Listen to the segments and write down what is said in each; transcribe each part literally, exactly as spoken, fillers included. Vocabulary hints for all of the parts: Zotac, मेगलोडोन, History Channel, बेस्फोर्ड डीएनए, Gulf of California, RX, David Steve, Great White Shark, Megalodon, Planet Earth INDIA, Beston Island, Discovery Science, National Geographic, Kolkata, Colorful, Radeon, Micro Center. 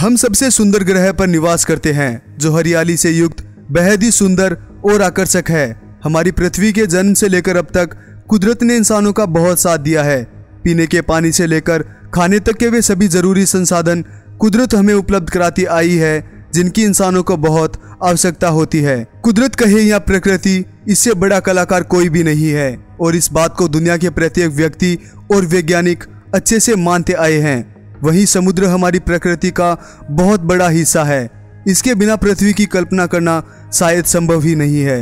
हम सबसे सुंदर ग्रह पर निवास करते हैं जो हरियाली से युक्त बेहद ही सुंदर और आकर्षक है। हमारी पृथ्वी के जन्म से लेकर अब तक कुदरत ने इंसानों का बहुत साथ दिया है। पीने के पानी से लेकर खाने तक के वे सभी जरूरी संसाधन कुदरत हमें उपलब्ध कराती आई है जिनकी इंसानों को बहुत आवश्यकता होती है। कुदरत कहे या प्रकृति, इससे बड़ा कलाकार कोई भी नहीं है और इस बात को दुनिया के प्रत्येक व्यक्ति और वैज्ञानिक अच्छे से मानते आए हैं। वहीं समुद्र हमारी प्रकृति का बहुत बड़ा हिस्सा है। इसके बिना पृथ्वी की कल्पना करना शायद संभव ही नहीं है।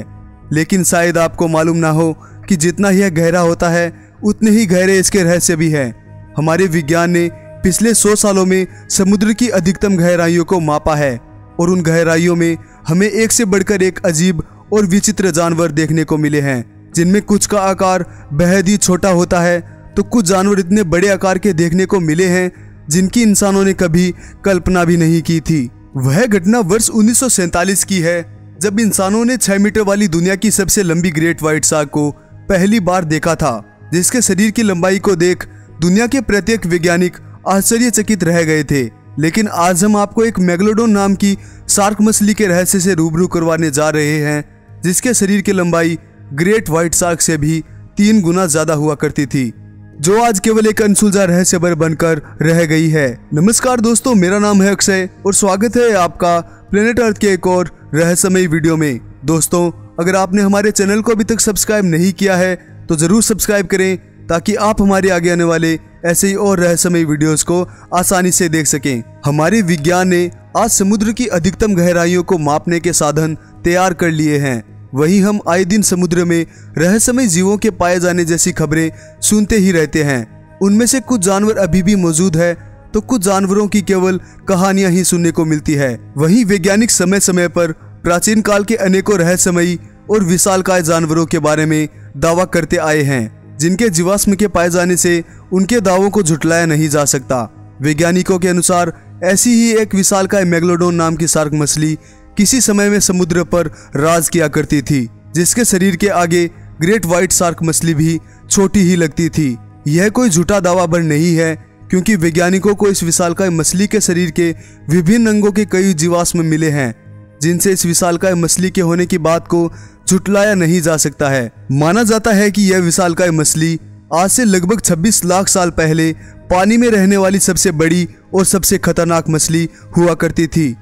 लेकिन शायद आपको मालूम ना हो कि जितना यह गहरा होता है उतने ही गहरे इसके रहस्य भी हैं। हमारे विज्ञान ने पिछले सौ सालों में समुद्र की अधिकतम गहराइयों को मापा है और उन गहराइयों में हमें एक से बढ़कर एक अजीब और विचित्र जानवर देखने को मिले हैं, जिनमें कुछ का आकार बेहद ही छोटा होता है तो कुछ जानवर इतने बड़े आकार के देखने को मिले हैं जिनकी इंसानों ने कभी कल्पना भी नहीं की थी। वह घटना वर्ष उन्नीस सौ सैंतालीस की है जब इंसानों ने छह मीटर वाली दुनिया की सबसे लंबी ग्रेट व्हाइट शार्क को पहली बार देखा था, जिसके शरीर की लंबाई को देख दुनिया के प्रत्येक वैज्ञानिक आश्चर्यचकित रह गए थे। लेकिन आज हम आपको एक मेगलोडोन नाम की शार्क मछली के रहस्य से रूबरू करवाने जा रहे हैं, जिसके शरीर की लंबाई ग्रेट व्हाइट शार्क से भी तीन गुना ज्यादा हुआ करती थी, जो आज केवल एक अनसुलझा रहस्य बनकर रह गई है। नमस्कार दोस्तों, मेरा नाम है अक्षय और स्वागत है आपका प्लेनेट अर्थ के एक और रहस्यमय वीडियो में। दोस्तों, अगर आपने हमारे चैनल को अभी तक सब्सक्राइब नहीं किया है तो जरूर सब्सक्राइब करें ताकि आप हमारे आगे आने वाले ऐसे ही और रहस्यमय वीडियोस को आसानी से देख सकें। हमारे विज्ञान ने आज समुद्र की अधिकतम गहराइयों को मापने के साधन तैयार कर लिए हैं। वहीं हम आए दिन समुद्र में रहस्यमय जीवों के पाए जाने जैसी खबरें सुनते ही रहते हैं। उनमें से कुछ जानवर अभी भी मौजूद है तो कुछ जानवरों की केवल कहानियां ही सुनने को मिलती है। वहीं वैज्ञानिक समय समय पर प्राचीन काल के अनेकों रहस्यमयी और विशालकाय जानवरों के बारे में दावा करते आए हैं, जिनके जीवाश्म के पाए जाने से उनके दावों को झुटलाया नहीं जा सकता। वैज्ञानिकों के अनुसार ऐसी ही एक विशालकाय मेगलोडोन नाम की शार्क मछली किसी समय में समुद्र पर राज किया करती थी, जिसके शरीर के आगे ग्रेट व्हाइट शार्क मछली भी छोटी ही लगती थी। यह कोई झूठा दावा भर नहीं है क्योंकि वैज्ञानिकों को इस विशालकाय मछली के शरीर के विभिन्न अंगों के कई जीवाश्म मिले हैं, जिनसे इस विशालकाय मछली के होने की बात को झुटलाया नहीं जा सकता है। माना जाता है कि यह विशालकाय मछली आज से लगभग छब्बीस लाख साल पहले पानी में रहने वाली सबसे बड़ी और सबसे खतरनाक मछली हुआ करती थी,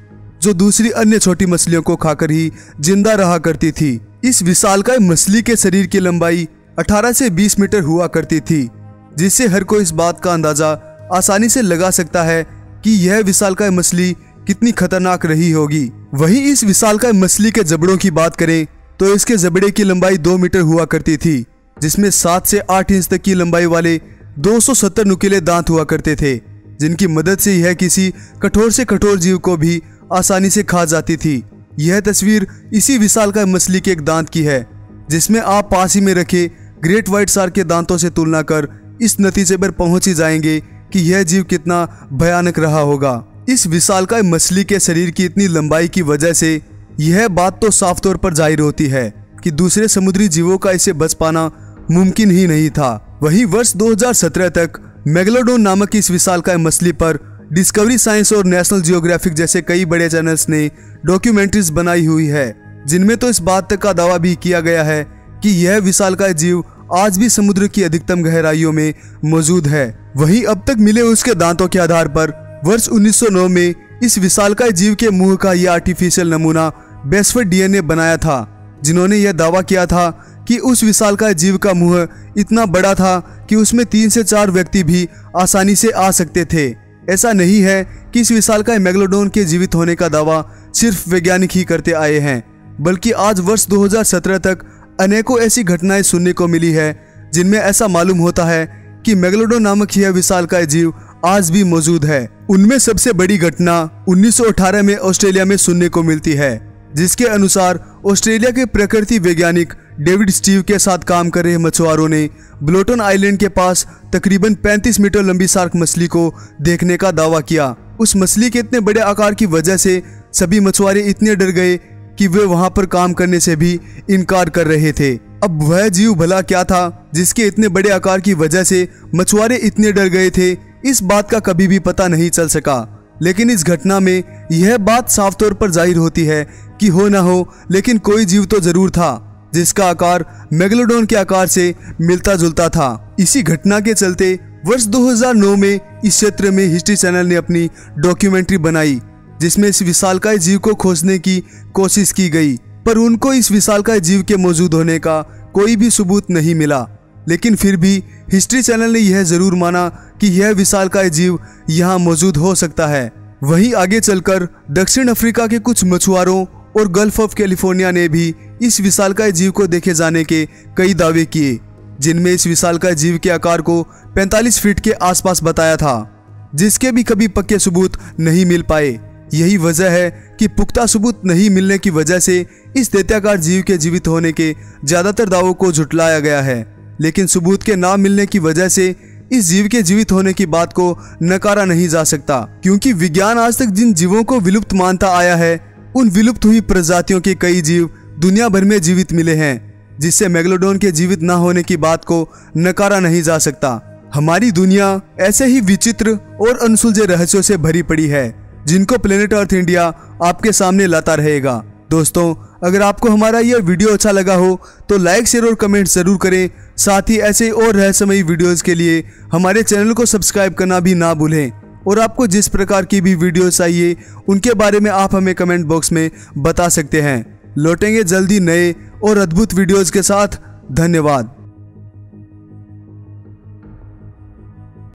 जो दूसरी अन्य छोटी मछलियों को खाकर ही जिंदा रहा करती थी। इस विशालकाय मछली के शरीर की लंबाई अठारह से बीस मीटर हुआ करती थी, जिससे हर कोई इस बात का अंदाजा आसानी से लगा सकता है कि यह विशालकाय मछली कितनी खतरनाक रही होगी। वहीं इस विशालकाय मछली के जबड़ों की बात करें तो इसके जबड़े की लंबाई दो मीटर हुआ करती थी, जिसमें सात से आठ इंच तक की लंबाई वाले दो सौ सत्तर नुकीले दांत हुआ करते थे, जिनकी मदद से यह किसी कठोर से कठोर जीव को भी आसानी से खा जाती थी। यह तस्वीर इसी विशालकाय मछली के एक दांत की है, जिसमें आप पास ही में रखे ग्रेट व्हाइट शार्क के दांतों से तुलना कर इस नतीजे पर पहुंच ही जाएंगे कि यह जीव कितना भयानक रहा होगा। इस विशालकाय मछली के शरीर की इतनी लंबाई की वजह से यह बात तो साफ तौर पर जाहिर होती है कि दूसरे समुद्री जीवों का इसे बच पाना मुमकिन ही नहीं था। वहीं वर्ष दो हज़ार सत्रह तक मेगलोडोन नामक इस विशालकाय मछली पर डिस्कवरी साइंस और नेशनल जियोग्राफिक जैसे कई बड़े चैनल्स ने डॉक्यूमेंट्रीज बनाई हुई है, जिनमें तो इस बात तक का दावा भी किया गया है कि यह विशालकाय जीव आज भी समुद्र की अधिकतम गहराइयों में मौजूद है। वहीं अब तक मिले उसके दांतों के आधार पर वर्ष उन्नीस सौ नौ में इस विशालकाय जीव के मुंह का यह आर्टिफिशियल नमूना बेस्फोर्ड डीएनए बनाया था, जिन्होंने यह दावा किया था कि उस विशालकाय जीव का मुंह इतना बड़ा था कि उसमें तीन से चार व्यक्ति भी आसानी से आ सकते थे। ऐसा नहीं है कि इस विशालकाय मेगलोडोन के जीवित होने का दावा सिर्फ वैज्ञानिक ही करते आए हैं, बल्कि आज वर्ष दो हज़ार सत्रह तक अनेकों ऐसी घटनाएं सुनने को मिली है जिनमें ऐसा मालूम होता है कि मेगलोडोन नामक यह विशालकाय जीव आज भी मौजूद है। उनमें सबसे बड़ी घटना उन्नीस सौ अठारह में ऑस्ट्रेलिया में सुनने को मिलती है, जिसके अनुसार ऑस्ट्रेलिया के प्रकृति वैज्ञानिक डेविड स्टीव के साथ काम कर रहे मछुआरों ने ब्लोटन आइलैंड के पास तकरीबन पैंतीस मीटर लंबी शार्क मछली को देखने का दावा किया। उस मछली के इतने बड़े आकार की वजह से सभी मछुआरे इतने डर गए कि वे वहां पर काम करने से भी इनकार कर रहे थे। अब वह जीव भला क्या था जिसके इतने बड़े आकार की वजह से मछुआरे इतने डर गए थे, इस बात का कभी भी पता नहीं चल सका। लेकिन इस घटना में यह बात साफ तौर पर जाहिर होती है कि हो ना हो लेकिन कोई जीव तो जरूर था जिसका आकार मेगलोडॉन के आकार से मिलता जुलता था। इसी घटना के चलते वर्ष दो हज़ार नौ में इस क्षेत्र में हिस्ट्री चैनल ने अपनी डॉक्यूमेंट्री बनाई जिसमें इस विशालकाय जीव को खोजने की कोशिश की गई, पर उनको इस विशालकाय जीव के मौजूद होने का कोई भी सबूत नहीं मिला। लेकिन फिर भी हिस्ट्री चैनल ने यह जरूर माना कि यह विशालकाय जीव यहाँ मौजूद हो सकता है। वहीं आगे चलकर दक्षिण अफ्रीका के कुछ मछुआरों और गल्फ ऑफ कैलिफोर्निया ने भी इस विशालकाय जीव को देखे जाने के कई दावे किए, जिनमें इस विशालकाय जीव के आकार को पैंतालीस फीट के आसपास बताया था, जिसके भी कभी पक्के सबूत नहीं मिल पाए। यही वजह है कि पुख्ता सबूत नहीं मिलने की वजह से इस दैत्याकार जीव के जीवित होने के ज्यादातर दावों को झुटलाया गया है, लेकिन सबूत के ना मिलने की वजह से इस जीव के जीवित होने की बात को नकारा नहीं जा सकता, क्योंकि विज्ञान आज तक जिन जीवों को विलुप्त मानता आया है उन विलुप्त हुई प्रजातियों के कई जीव दुनिया भर में जीवित मिले हैं, जिससे मेगलोडॉन के जीवित ना होने की बात को नकारा नहीं जा सकता। हमारी दुनिया ऐसे ही विचित्र और अनसुलझे रहस्यों से भरी पड़ी है, जिनको प्लेनेट अर्थ इंडिया आपके सामने लाता रहेगा। दोस्तों, अगर आपको हमारा यह वीडियो अच्छा लगा हो तो लाइक, शेयर और कमेंट जरूर करें। साथ ही ऐसे और रहस्यमयी वीडियोस के लिए हमारे चैनल को सब्सक्राइब करना भी ना भूलें, और आपको जिस प्रकार की भी वीडियो चाहिए उनके बारे में आप हमें कमेंट बॉक्स में बता सकते हैं। लौटेंगे जल्दी नए और अद्भुत वीडियोज़ के साथ। धन्यवाद।